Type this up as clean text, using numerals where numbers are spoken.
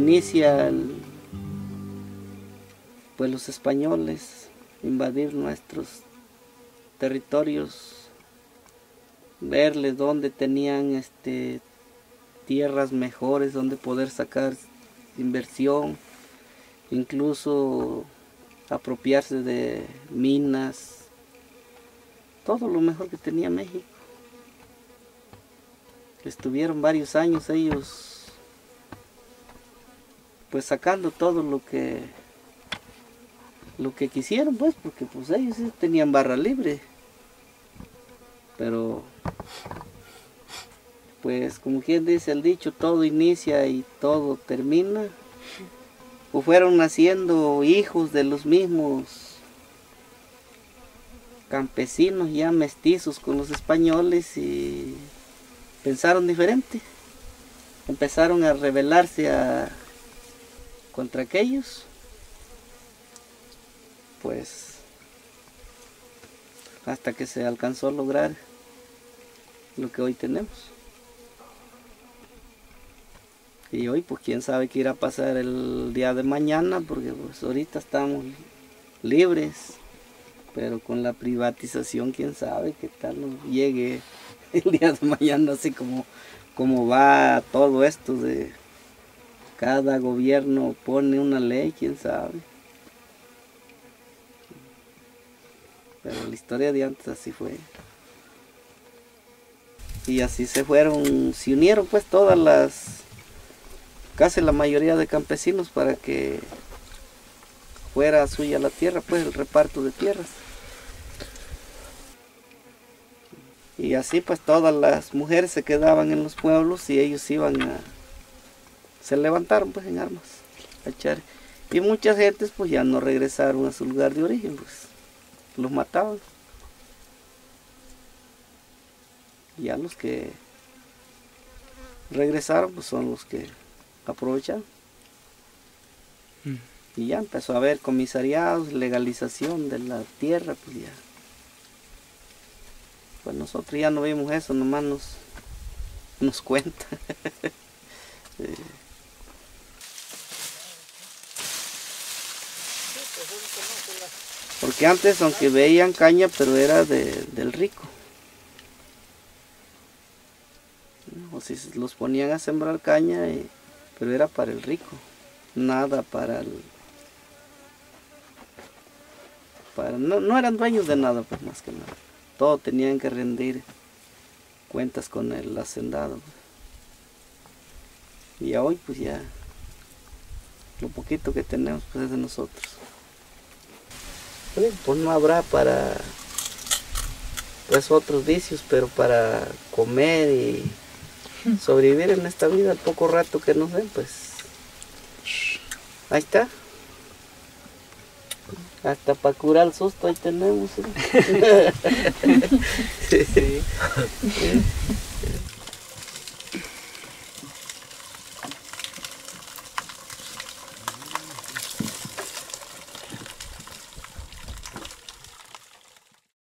inician pues los españoles invadir nuestros territorios, verles dónde tenían tierras mejores, dónde poder sacar inversión, incluso apropiarse de minas, todo lo mejor que tenía México. Estuvieron varios años ellos pues sacando todo lo que quisieron, pues, porque pues ellos tenían barra libre, pero pues como quien dice el dicho, todo inicia y todo termina. O fueron naciendo hijos de los mismos campesinos ya mestizos con los españoles y pensaron diferente. Empezaron a rebelarse contra aquellos. Pues hasta que se alcanzó a lograr lo que hoy tenemos. Y hoy pues quién sabe qué irá a pasar el día de mañana, porque pues ahorita estamos libres, pero con la privatización quién sabe qué tal nos llegue el día de mañana, así como va todo esto de cada gobierno pone una ley, quién sabe. Pero la historia de antes así fue. Y así se fueron, se unieron pues todas las, casi la mayoría de campesinos para que fuera suya la tierra, pues el reparto de tierras. Y así pues todas las mujeres se quedaban en los pueblos y ellos se levantaron pues en armas a echar. Y muchas gentes pues ya no regresaron a su lugar de origen, pues los mataban. Ya los que regresaron pues son los que aprovecharon. Y ya empezó a haber comisariados, legalización de la tierra, pues ya. Pues nosotros ya no vimos eso, nomás nos cuenta. Porque antes, aunque veían caña, pero era del rico. O si los ponían a sembrar caña, pero era para el rico. Nada para el... No eran dueños de nada, pues más que nada. Todo tenían que rendir cuentas con el hacendado. Y hoy, pues ya, lo poquito que tenemos pues es de nosotros. Pues no habrá para pues otros vicios, pero para comer y sobrevivir en esta vida, el poco rato que nos den, pues ahí está. Hasta para curar el susto ahí tenemos, ¿eh? Sí.